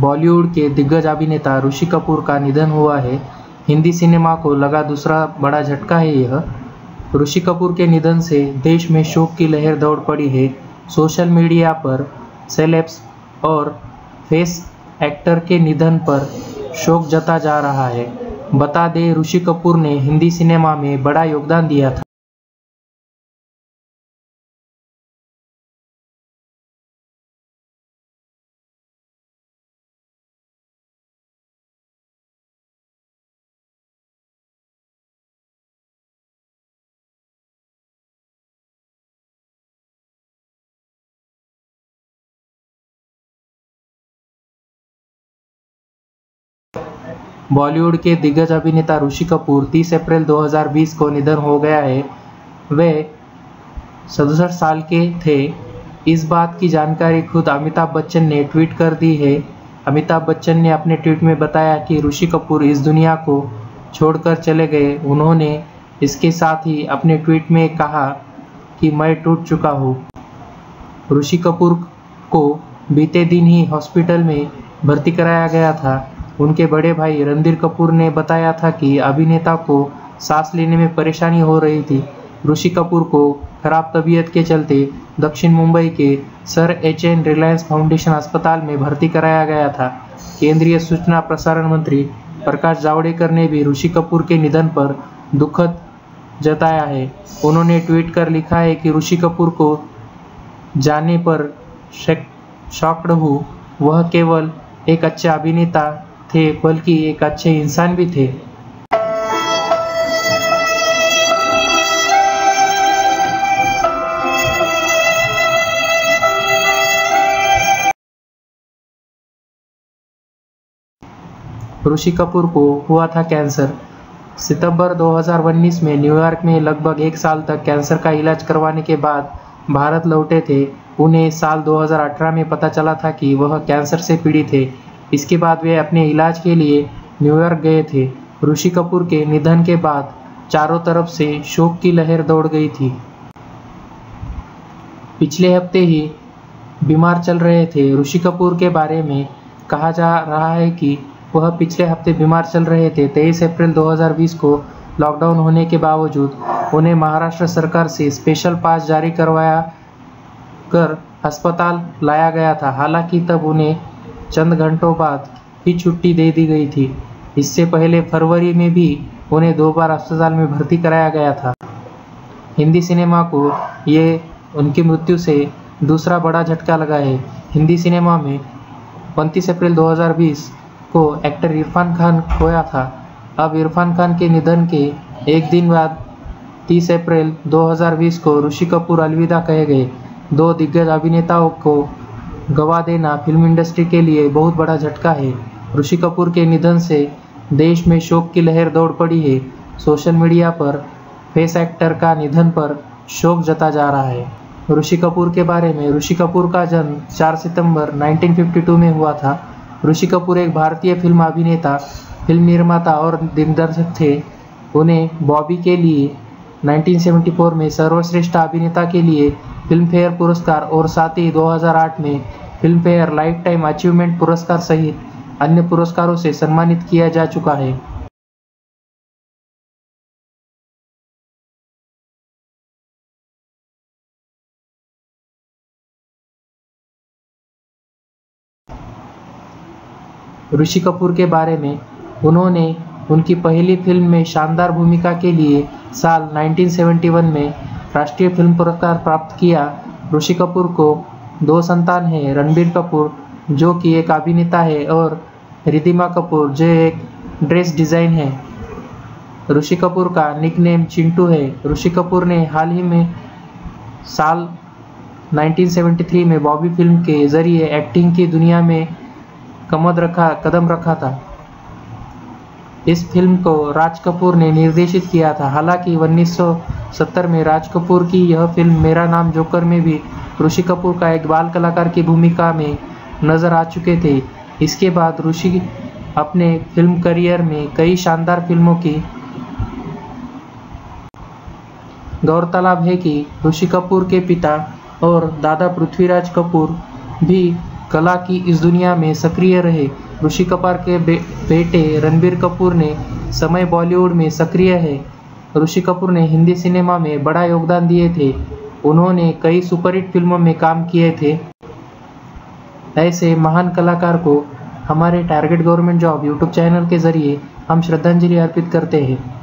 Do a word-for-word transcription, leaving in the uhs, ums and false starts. बॉलीवुड के दिग्गज अभिनेता ऋषि कपूर का निधन हुआ है। हिंदी सिनेमा को लगा दूसरा बड़ा झटका है यह। ऋषि कपूर के निधन से देश में शोक की लहर दौड़ पड़ी है। सोशल मीडिया पर सेलेब्स और फेस एक्टर के निधन पर शोक जता जा रहा है। बता दें, ऋषि कपूर ने हिंदी सिनेमा में बड़ा योगदान दिया था। बॉलीवुड के दिग्गज अभिनेता ऋषि कपूर तीस अप्रैल दो हज़ार बीस को निधन हो गया है। वे सड़सठ साल के थे। इस बात की जानकारी खुद अमिताभ बच्चन ने ट्वीट कर दी है। अमिताभ बच्चन ने अपने ट्वीट में बताया कि ऋषि कपूर इस दुनिया को छोड़कर चले गए। उन्होंने इसके साथ ही अपने ट्वीट में कहा कि मैं टूट चुका हूँ। ऋषि कपूर को बीते दिन ही हॉस्पिटल में भर्ती कराया गया था। उनके बड़े भाई रणधीर कपूर ने बताया था कि अभिनेता को सांस लेने में परेशानी हो रही थी। ऋषि कपूर को खराब तबीयत के चलते दक्षिण मुंबई के sir H N Reliance foundation अस्पताल में भर्ती कराया गया था। केंद्रीय सूचना प्रसारण मंत्री प्रकाश जावड़ेकर ने भी ऋषि कपूर के निधन पर दुखद जताया है। उन्होंने ट्वीट कर लिखा है कि ऋषि कपूर को जाने पर शॉक्ड हूँ। वह केवल एक अच्छे अभिनेता थे बल्कि एक अच्छे इंसान भी थे। ऋषि कपूर को हुआ था कैंसर। सितंबर दो हज़ार उन्नीस में न्यूयॉर्क में लगभग एक साल तक कैंसर का इलाज करवाने के बाद भारत लौटे थे। उन्हें साल दो हज़ार अठारह में पता चला था कि वह कैंसर से पीड़ित थे। इसके बाद वे अपने इलाज के लिए न्यूयॉर्क गए थे। ऋषि कपूर के निधन के बाद चारों तरफ से शोक की लहर दौड़ गई थी। पिछले हफ्ते ही बीमार चल रहे थे। ऋषि कपूर के बारे में कहा जा रहा है कि वह पिछले हफ्ते बीमार चल रहे थे। तेईस अप्रैल दो हज़ार बीस को लॉकडाउन होने के बावजूद उन्हें महाराष्ट्र सरकार से स्पेशल पास जारी करवाया कर अस्पताल लाया गया था। हालांकि तब उन्हें चंद घंटों बाद ही छुट्टी दे दी गई थी। इससे पहले फरवरी में भी उन्हें दो बार अस्पताल में भर्ती कराया गया था। हिंदी सिनेमा को ये उनकी मृत्यु से दूसरा बड़ा झटका लगा है। हिंदी सिनेमा में उनतीस अप्रैल दो हज़ार बीस को एक्टर इरफान खान खोया था। अब इरफान खान के निधन के एक दिन बाद तीस अप्रैल दो हज़ार बीस को ऋषि कपूर अलविदा कहे गए। दो दिग्गज अभिनेताओं को गवा देना फिल्म इंडस्ट्री के लिए बहुत बड़ा झटका है। ऋषि कपूर के निधन से देश में शोक की लहर दौड़ पड़ी है। सोशल मीडिया पर फेस एक्टर का निधन पर शोक जता जा रहा है। ऋषि कपूर के बारे में, ऋषि कपूर का जन्म चार सितंबर उन्नीस सौ बावन में हुआ था। ऋषि कपूर एक भारतीय फिल्म अभिनेता, फिल्म निर्माता और दिग्दर्शक थे। उन्हें बॉबी के लिए उन्नीस सौ चौहत्तर में सर्वश्रेष्ठ अभिनेता के लिए फिल्मफेयर पुरस्कार और साथ ही दो हज़ार आठ में फिल्मफेयर लाइफ टाइम अचीवमेंट पुरस्कार सहित अन्य पुरस्कारों से सम्मानित किया जा चुका है। ऋषि कपूर के बारे में, उन्होंने उनकी पहली फिल्म में शानदार भूमिका के लिए साल उन्नीस सौ इकहत्तर में राष्ट्रीय फिल्म पुरस्कार प्राप्त किया। ऋषि कपूर को दो संतान हैं, रणबीर कपूर जो कि एक अभिनेता है और रिदिमा कपूर जो एक ड्रेस डिज़ाइन है। ऋषि कपूर का निकनेम चिंटू है। ऋषि कपूर ने हाल ही में साल उन्नीस सौ तिहत्तर में बॉबी फिल्म के जरिए एक्टिंग की दुनिया में कमद रखा कदम रखा था। इस फिल्म को राज कपूर ने निर्देशित किया था। हालांकि उन्नीस सौ सत्तर में राज कपूर की यह फिल्म मेरा नाम जोकर में भी ऋषि कपूर का एक बाल कलाकार की भूमिका में नजर आ चुके थे। इसके बाद ऋषि अपने फिल्म करियर में कई शानदार फिल्मों की। गौरतलब है कि ऋषि कपूर के पिता और दादा पृथ्वीराज कपूर भी कला की इस दुनिया में सक्रिय रहे। ऋषि कपूर के बे, बेटे रणबीर कपूर ने समय बॉलीवुड में सक्रिय है। ऋषि कपूर ने हिंदी सिनेमा में बड़ा योगदान दिए थे। उन्होंने कई सुपरहिट फिल्मों में काम किए थे। ऐसे महान कलाकार को हमारे target government job YouTube channel के जरिए हम श्रद्धांजलि अर्पित करते हैं।